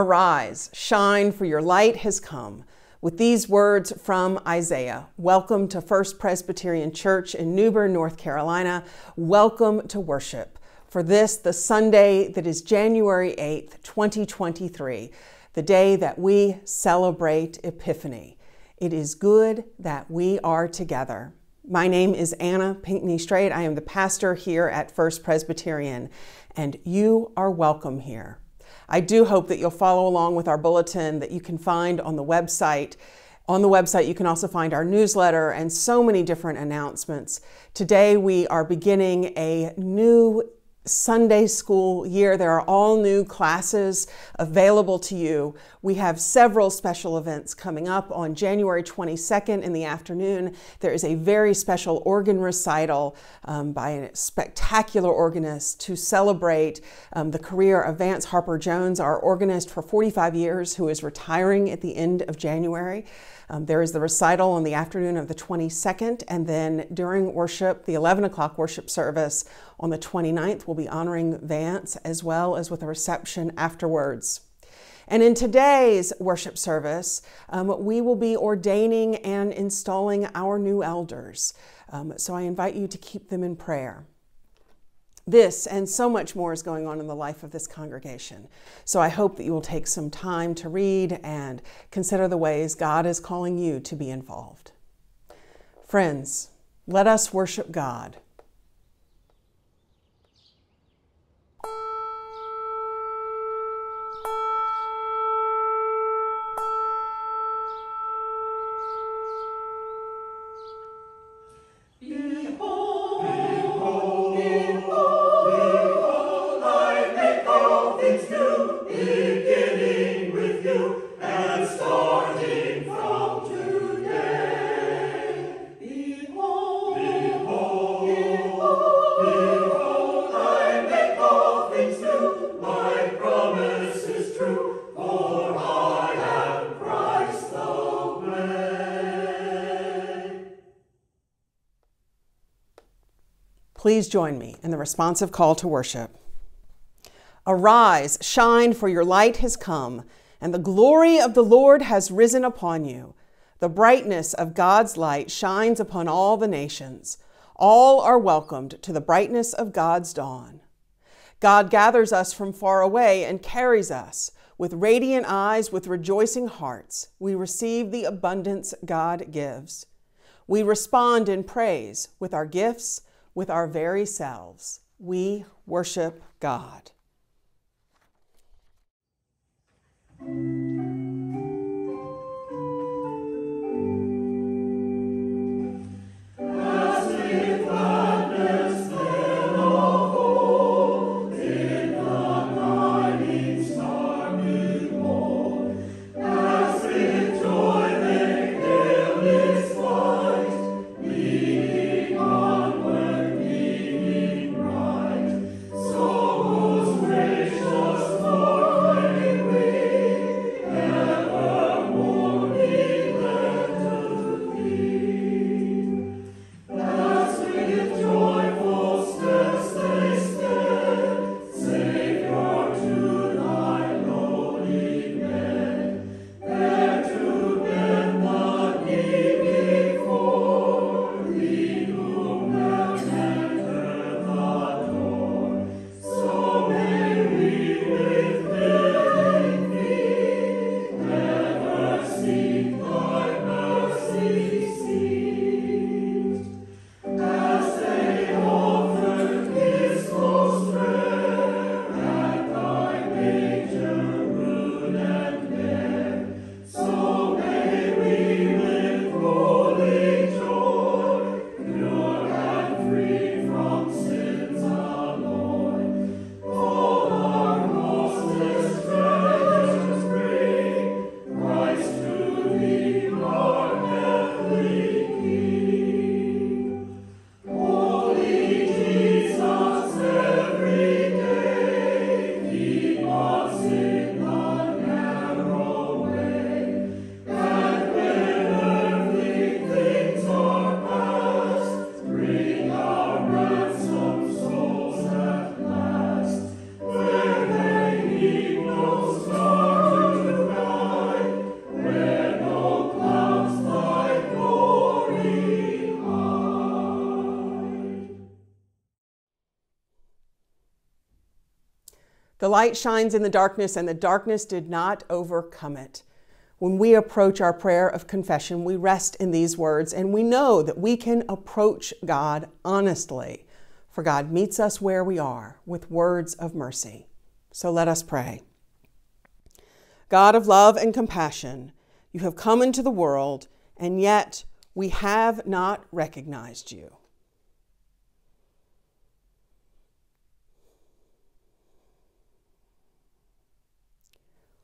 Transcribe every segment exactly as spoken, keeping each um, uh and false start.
Arise, shine, for your light has come. With these words from Isaiah, welcome to First Presbyterian Church in Newbern, North Carolina. Welcome to worship. For this, the Sunday that is January eighth, twenty twenty-three, the day that we celebrate Epiphany. It is good that we are together. My name is Anna Pinckney Strait. I am the pastor here at First Presbyterian, and you are welcome here. I do hope that you'll follow along with our bulletin that you can find on the website. On the website, you can also find our newsletter and so many different announcements. Today, we are beginning a new Sunday school year. There are all new classes available to you. We have several special events coming up. On January twenty-second in the afternoon, there is a very special organ recital um, by a spectacular organist to celebrate um, the career of Vance Harper-Jones, our organist for forty-five years, who is retiring at the end of January. Um, there is the recital on the afternoon of the twenty-second, and then during worship, the eleven o'clock worship service on the twenty-ninth, we'll be honoring Vance as well as with a reception afterwards. And in today's worship service, um, we will be ordaining and installing our new elders. Um, so I invite you to keep them in prayer. This and so much more is going on in the life of this congregation. So I hope that you will take some time to read and consider the ways God is calling you to be involved. Friends, let us worship God. Please join me in the responsive call to worship. Arise, shine, for your light has come, and the glory of the Lord has risen upon you. The brightness of God's light shines upon all the nations. All are welcomed to the brightness of God's dawn. God gathers us from far away and carries us. With radiant eyes, with rejoicing hearts, we receive the abundance God gives. We respond in praise with our gifts. With our very selves, we worship God. light shines in the darkness, and the darkness did not overcome it. When we approach our prayer of confession, we rest in these words, and we know that we can approach God honestly, for God meets us where we are with words of mercy. So let us pray. God of love and compassion, you have come into the world, and yet we have not recognized you.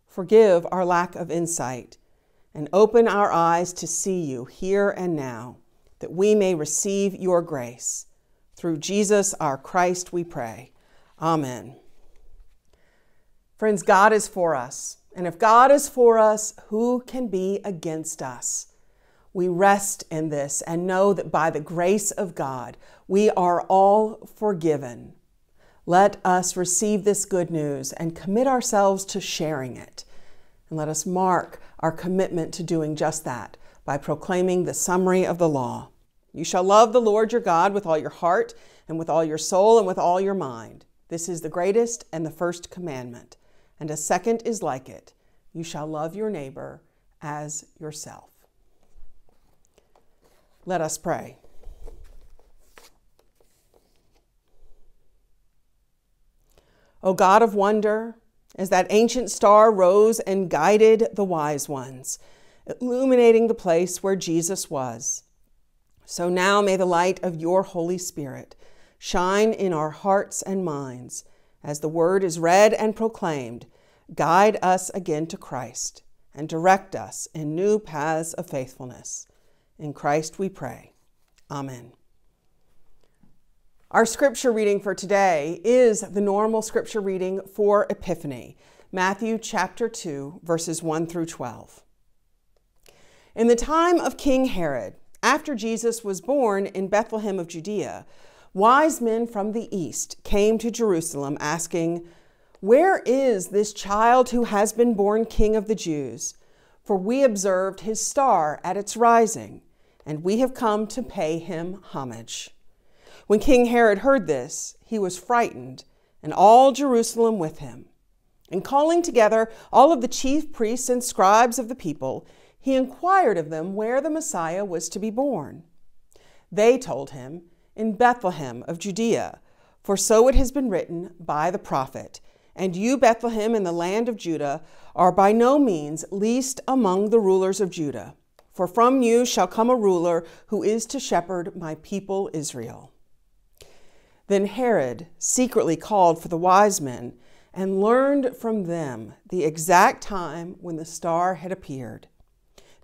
Forgive our lack of insight, and open our eyes to see you here and now, that we may receive your grace. Through Jesus our Christ we pray. Amen. Friends, God is for us, and if God is for us, who can be against us? We rest in this and know that by the grace of God, we are all forgiven. Let us receive this good news and commit ourselves to sharing it. And let us mark our commitment to doing just that by proclaiming the summary of the law. You shall love the Lord your God with all your heart and with all your soul and with all your mind. This is the greatest and the first commandment. And a second is like it. You shall love your neighbor as yourself. Let us pray. O God of wonder, as that ancient star rose and guided the wise ones, illuminating the place where Jesus was, so now may the light of your Holy Spirit shine in our hearts and minds as the word is read and proclaimed. Guide us again to Christ and direct us in new paths of faithfulness. In Christ we pray. Amen. Our scripture reading for today is the normal scripture reading for Epiphany, Matthew chapter two, verses one through twelve. In the time of King Herod, after Jesus was born in Bethlehem of Judea, wise men from the east came to Jerusalem asking, "Where is this child who has been born King of the Jews? For we observed his star at its rising, and we have come to pay him homage." When King Herod heard this, he was frightened, and all Jerusalem with him. And calling together all of the chief priests and scribes of the people, he inquired of them where the Messiah was to be born. They told him, "In Bethlehem of Judea, for so it has been written by the prophet, and you, Bethlehem, in the land of Judah, are by no means least among the rulers of Judah, for from you shall come a ruler who is to shepherd my people Israel." Then Herod secretly called for the wise men and learned from them the exact time when the star had appeared.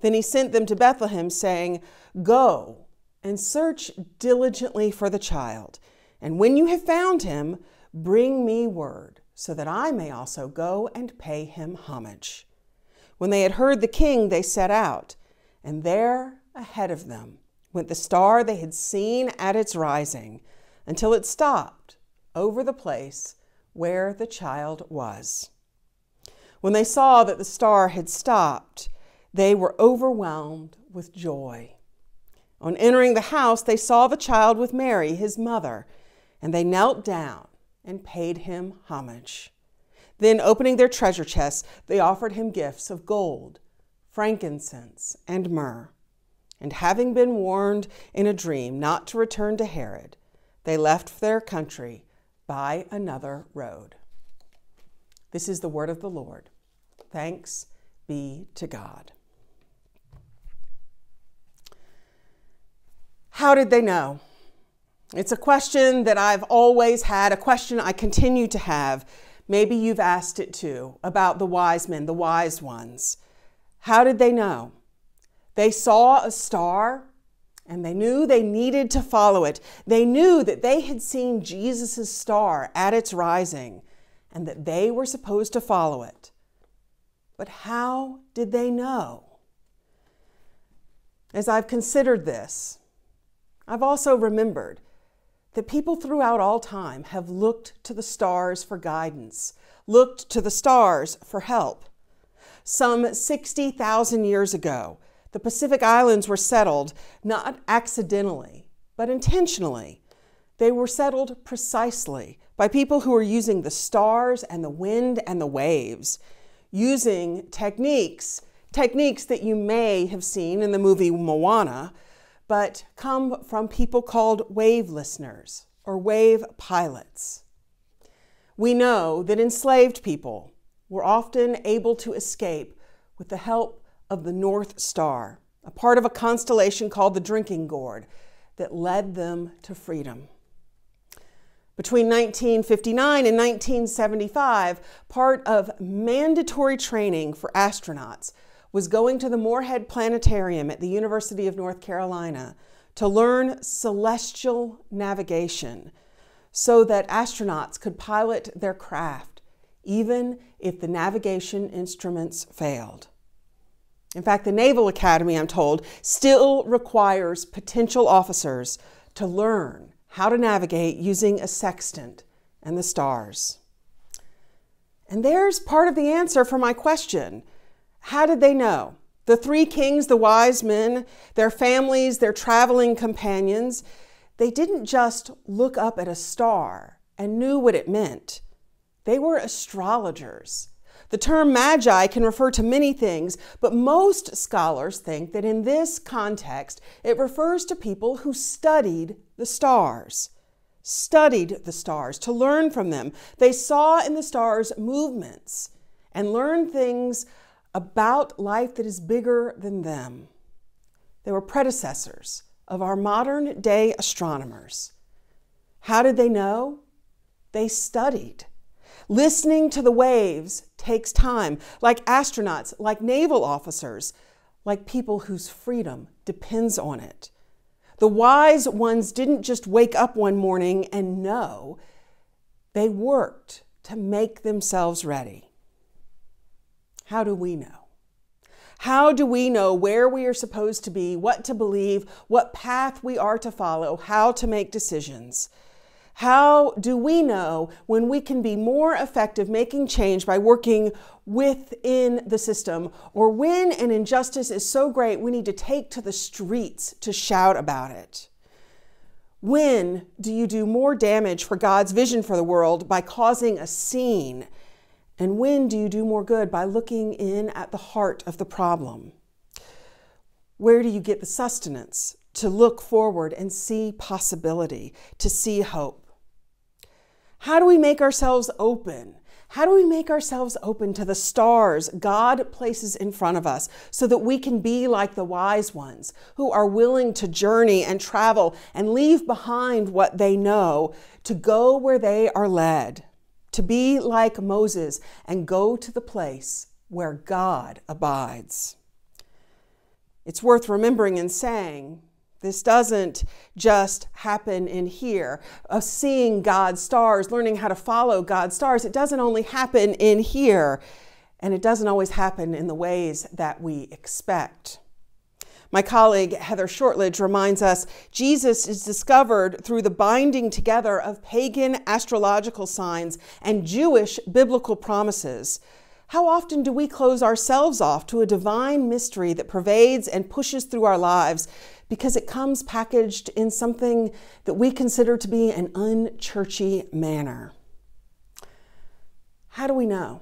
Then he sent them to Bethlehem, saying, "Go and search diligently for the child, and when you have found him, bring me word, so that I may also go and pay him homage." When they had heard the king, they set out, and there ahead of them went the star they had seen at its rising, until it stopped over the place where the child was. When they saw that the star had stopped, they were overwhelmed with joy. On entering the house, they saw the child with Mary, his mother, and they knelt down and paid him homage. Then, opening their treasure chests, they offered him gifts of gold, frankincense, and myrrh. And having been warned in a dream not to return to Herod, they left their country by another road. This is the word of the Lord. Thanks be to God. How did they know? It's a question that I've always had, a question I continue to have. Maybe you've asked it too, about the wise men, the wise ones. How did they know? They saw a star, and they knew they needed to follow it. They knew that they had seen Jesus' star at its rising and that they were supposed to follow it. But how did they know? As I've considered this, I've also remembered that people throughout all time have looked to the stars for guidance, looked to the stars for help. Some sixty thousand years ago, the Pacific Islands were settled not accidentally, but intentionally. They were settled precisely by people who are using the stars and the wind and the waves, using techniques, techniques that you may have seen in the movie Moana, but come from people called wave listeners or wave pilots. We know that enslaved people were often able to escape with the help of the North Star, a part of a constellation called the Drinking Gourd that led them to freedom. Between nineteen fifty-nine and nineteen seventy-five, part of mandatory training for astronauts was going to the Morehead Planetarium at the University of North Carolina to learn celestial navigation so that astronauts could pilot their craft, even if the navigation instruments failed. In fact, the Naval Academy, I'm told, still requires potential officers to learn how to navigate using a sextant and the stars. And there's part of the answer for my question. How did they know? The three kings, the wise men, their families, their traveling companions, they didn't just look up at a star and knew what it meant. They were astrologers. The term magi can refer to many things, but most scholars think that in this context, it refers to people who studied the stars, studied the stars to learn from them. They saw in the stars movements and learned things about life that is bigger than them. They were predecessors of our modern day astronomers. How did they know? They studied. Listening to the waves takes time, like astronauts, like naval officers, like people whose freedom depends on it. The wise ones didn't just wake up one morning and know. They worked to make themselves ready. How do we know? How do we know where we are supposed to be, what to believe, what path we are to follow, how to make decisions? How do we know when we can be more effective making change by working within the system, or when an injustice is so great we need to take to the streets to shout about it? When do you do more damage for God's vision for the world by causing a scene? And when do you do more good by looking in at the heart of the problem? Where do you get the sustenance to look forward and see possibility, to see hope? How do we make ourselves open? How do we make ourselves open to the stars God places in front of us so that we can be like the wise ones who are willing to journey and travel and leave behind what they know to go where they are led, to be like Moses and go to the place where God abides? It's worth remembering and saying, this doesn't just happen in here, of seeing God's stars, learning how to follow God's stars. It doesn't only happen in here, and it doesn't always happen in the ways that we expect. My colleague, Heather Shortridge, reminds us, Jesus is discovered through the binding together of pagan astrological signs and Jewish biblical promises. How often do we close ourselves off to a divine mystery that pervades and pushes through our lives because it comes packaged in something that we consider to be an unchurchy manner? How do we know?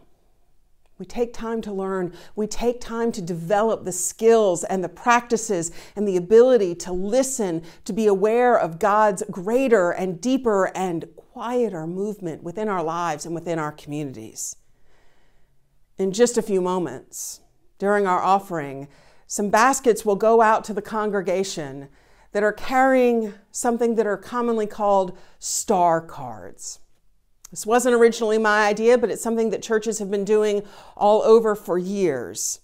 We take time to learn. We take time to develop the skills and the practices and the ability to listen, to be aware of God's greater and deeper and quieter movement within our lives and within our communities. In just a few moments, during our offering, some baskets will go out to the congregation that are carrying something that are commonly called star cards. This wasn't originally my idea, but it's something that churches have been doing all over for years.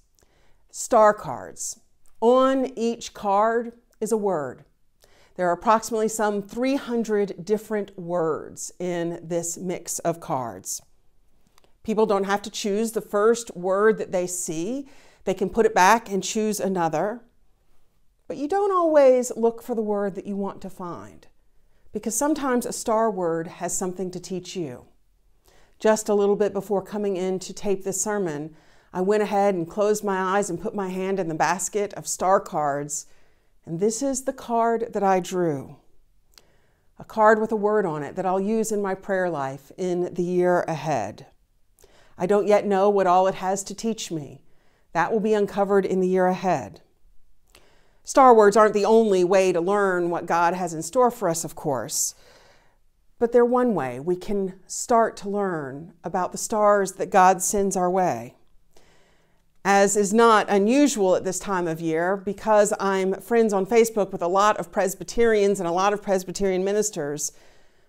Star cards. On each card is a word. There are approximately some three hundred different words in this mix of cards. People don't have to choose the first word that they see. They can put it back and choose another. But you don't always look for the word that you want to find, because sometimes a star word has something to teach you. Just a little bit before coming in to tape this sermon, I went ahead and closed my eyes and put my hand in the basket of star cards. And this is the card that I drew. a card with a word on it that I'll use in my prayer life in the year ahead. I don't yet know what all it has to teach me. That will be uncovered in the year ahead. Star words aren't the only way to learn what God has in store for us, of course, but they're one way we can start to learn about the stars that God sends our way. As is not unusual at this time of year, because I'm friends on Facebook with a lot of Presbyterians and a lot of Presbyterian ministers,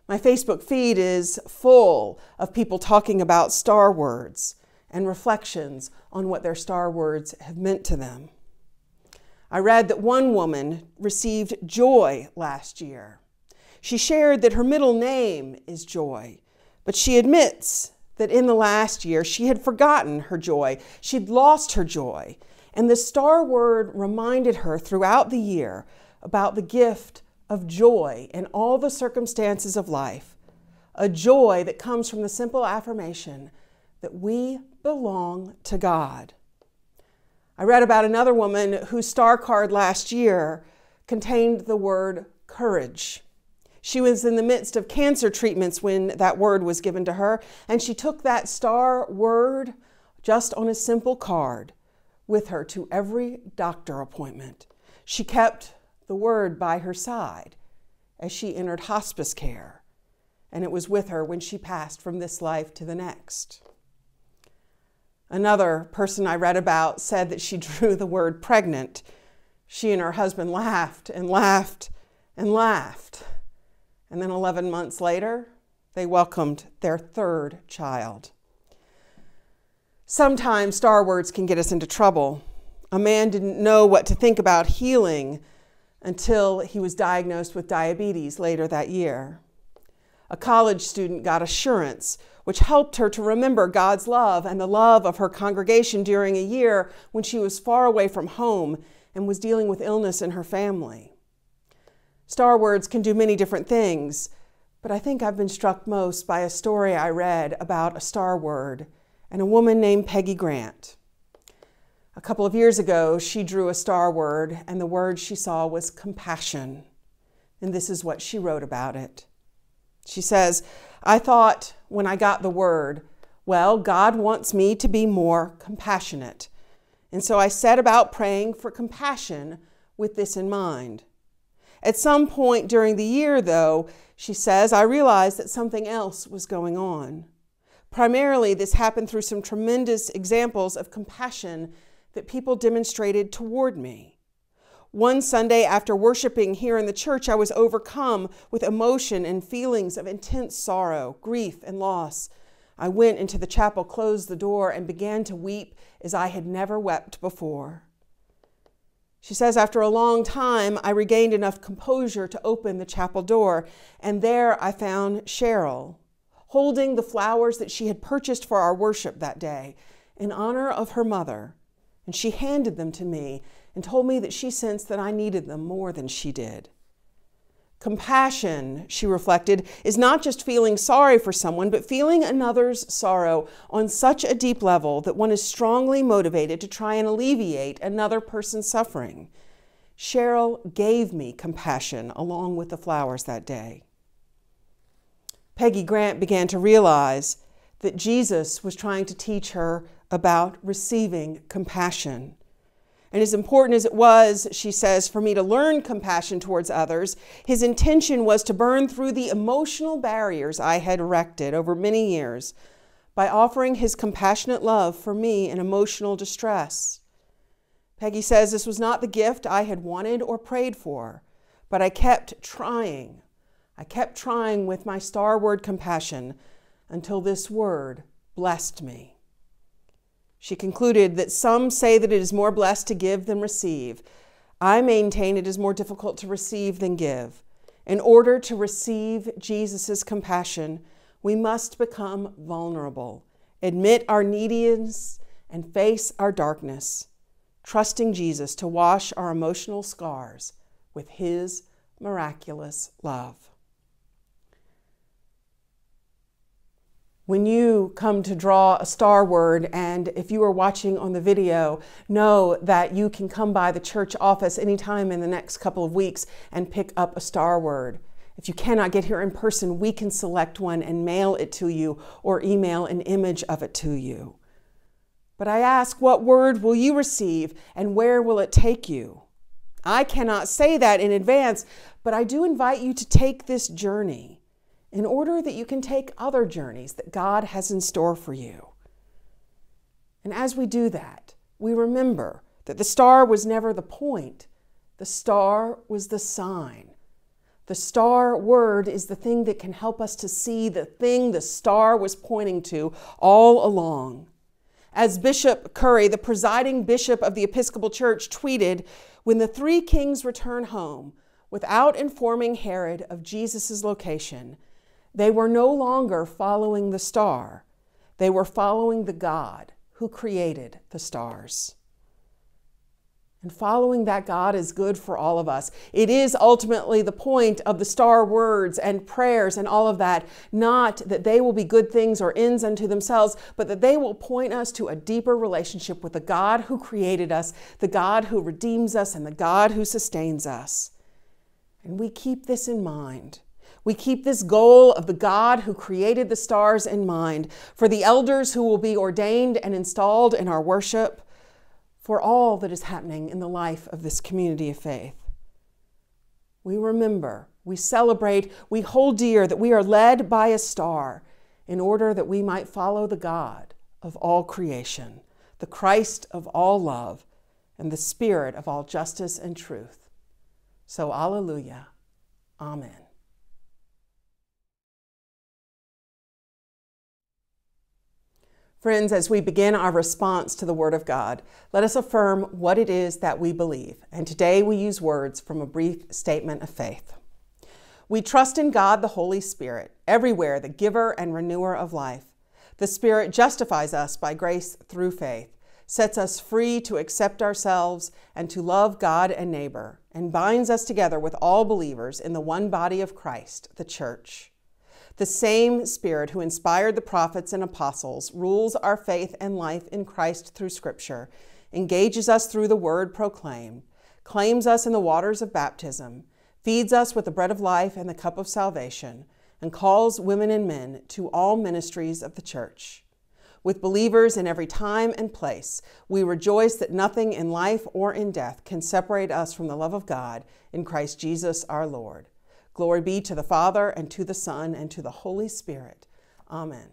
my Facebook feed is full of people talking about star words and reflections on what their star words have meant to them. I read that one woman received joy last year. She shared that her middle name is Joy, but she admits that in the last year she had forgotten her joy. She'd lost her joy, and the star word reminded her throughout the year about the gift of joy in all the circumstances of life, a joy that comes from the simple affirmation that we belong to God. I read about another woman whose star card last year contained the word courage. She was in the midst of cancer treatments when that word was given to her, and she took that star word just on a simple card with her to every doctor appointment. She kept the word by her side as she entered hospice care, and it was with her when she passed from this life to the next. Another person I read about said that she drew the word pregnant. She and her husband laughed and laughed and laughed. And then eleven months later, they welcomed their third child. Sometimes star words can get us into trouble. A man didn't know what to think about healing until he was diagnosed with diabetes later that year. A college student got assurance, which helped her to remember God's love and the love of her congregation during a year when she was far away from home and was dealing with illness in her family. Star words can do many different things, but I think I've been struck most by a story I read about a star word and a woman named Peggy Grant. A couple of years ago, she drew a star word, and the word she saw was compassion. And this is what she wrote about it. She says, "I thought when I got the word, well, God wants me to be more compassionate. And so I set about praying for compassion with this in mind. At some point during the year, though," she says, "I realized that something else was going on. Primarily, this happened through some tremendous examples of compassion that people demonstrated toward me. One Sunday after worshiping here in the church, I was overcome with emotion and feelings of intense sorrow, grief, and loss. I went into the chapel, closed the door, and began to weep as I had never wept before." She says, "After a long time, I regained enough composure to open the chapel door, and there I found Cheryl, holding the flowers that she had purchased for our worship that day in honor of her mother, and she handed them to me and told me that she sensed that I needed them more than she did. Compassion," she reflected, "is not just feeling sorry for someone, but feeling another's sorrow on such a deep level that one is strongly motivated to try and alleviate another person's suffering. Cheryl gave me compassion along with the flowers that day." Peggy Grant began to realize that Jesus was trying to teach her about receiving compassion. And as important as it was, she says, for me to learn compassion towards others, his intention was to burn through the emotional barriers I had erected over many years by offering his compassionate love for me in emotional distress. Peggy says, "This was not the gift I had wanted or prayed for, but I kept trying. I kept trying with my star word compassion until this word blessed me." She concluded that some say that it is more blessed to give than receive. I maintain it is more difficult to receive than give. In order to receive Jesus' compassion, we must become vulnerable, admit our neediness, and face our darkness, trusting Jesus to wash our emotional scars with his miraculous love. When you come to draw a star word, and if you are watching on the video, know that you can come by the church office anytime in the next couple of weeks and pick up a star word. If you cannot get here in person, we can select one and mail it to you or email an image of it to you. But I ask, what word will you receive and where will it take you? I cannot say that in advance, but I do invite you to take this journey in order that you can take other journeys that God has in store for you. And as we do that, we remember that the star was never the point. The star was the sign. The star word is the thing that can help us to see the thing the star was pointing to all along. As Bishop Curry, the presiding bishop of the Episcopal Church, tweeted, "When the three kings return home without informing Herod of Jesus' location, they were no longer following the star. They were following the God who created the stars." And following that God is good for all of us. It is ultimately the point of the star words and prayers and all of that, not that they will be good things or ends unto themselves, but that they will point us to a deeper relationship with the God who created us, the God who redeems us, and the God who sustains us. And we keep this in mind. We keep this goal of the God who created the stars in mind for the elders who will be ordained and installed in our worship, for all that is happening in the life of this community of faith. We remember, we celebrate, we hold dear that we are led by a star in order that we might follow the God of all creation, the Christ of all love, and the Spirit of all justice and truth. So, alleluia, amen. Friends, as we begin our response to the Word of God, let us affirm what it is that we believe. And today we use words from a brief statement of faith. We trust in God, the Holy Spirit, everywhere the giver and renewer of life. The Spirit justifies us by grace through faith, sets us free to accept ourselves and to love God and neighbor, and binds us together with all believers in the one body of Christ, the Church. The same Spirit who inspired the prophets and apostles rules our faith and life in Christ through Scripture, engages us through the word proclaimed, claims us in the waters of baptism, feeds us with the bread of life and the cup of salvation, and calls women and men to all ministries of the Church. With believers in every time and place, we rejoice that nothing in life or in death can separate us from the love of God in Christ Jesus our Lord. Glory be to the Father, and to the Son, and to the Holy Spirit. Amen.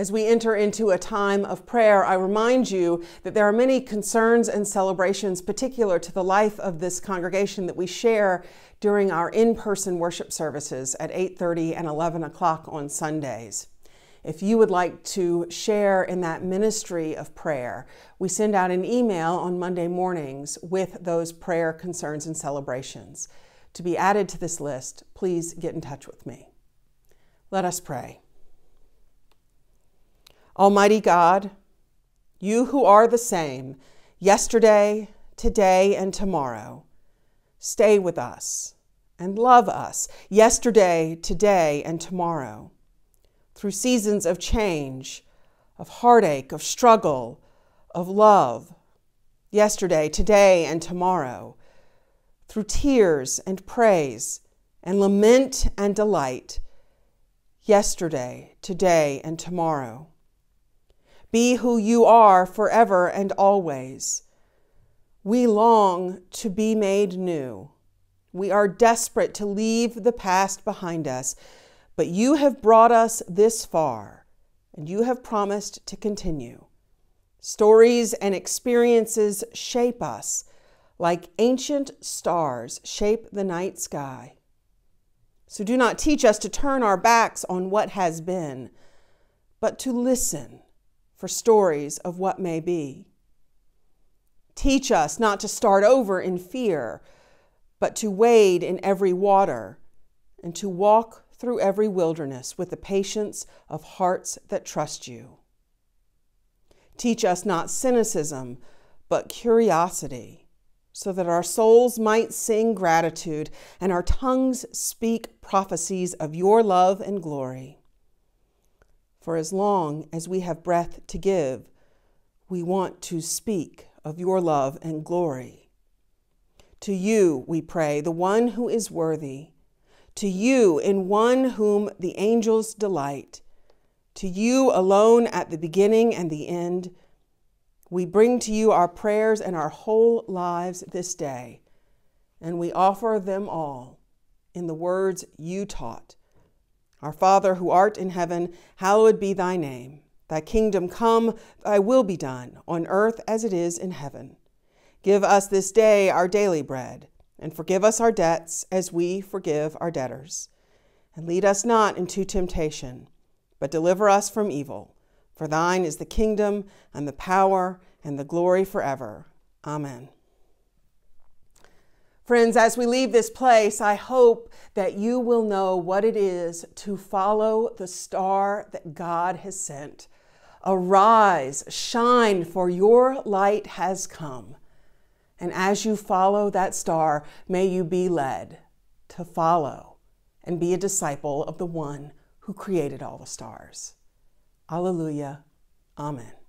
As we enter into a time of prayer, I remind you that there are many concerns and celebrations particular to the life of this congregation that we share during our in-person worship services at eight thirty and eleven o'clock on Sundays. If you would like to share in that ministry of prayer, we send out an email on Monday mornings with those prayer concerns and celebrations. To be added to this list, please get in touch with me. Let us pray. Almighty God, you who are the same yesterday, today, and tomorrow, stay with us and love us yesterday, today, and tomorrow. Through seasons of change, of heartache, of struggle, of love, yesterday, today, and tomorrow, through tears and praise and lament and delight, yesterday, today, and tomorrow. Be who you are forever and always. We long to be made new. We are desperate to leave the past behind us, but you have brought us this far, and you have promised to continue. Stories and experiences shape us like ancient stars shape the night sky. So do not teach us to turn our backs on what has been, but to listen for stories of what may be. Teach us not to start over in fear, but to wade in every water and to walk through every wilderness with the patience of hearts that trust you. Teach us not cynicism, but curiosity, so that our souls might sing gratitude and our tongues speak prophecies of your love and glory. For as long as we have breath to give, we want to speak of your love and glory. To you, we pray, the one who is worthy, to you, in one whom the angels delight, to you alone at the beginning and the end, we bring to you our prayers and our whole lives this day, and we offer them all in the words you taught. Our Father, who art in heaven, hallowed be thy name. Thy kingdom come, thy will be done, on earth as it is in heaven. Give us this day our daily bread, and forgive us our debts as we forgive our debtors. And lead us not into temptation, but deliver us from evil. For thine is the kingdom and the power and the glory forever. Amen. Friends, as we leave this place, I hope that you will know what it is to follow the star that God has sent. Arise, shine, for your light has come. And as you follow that star, may you be led to follow and be a disciple of the one who created all the stars. Alleluia. Amen.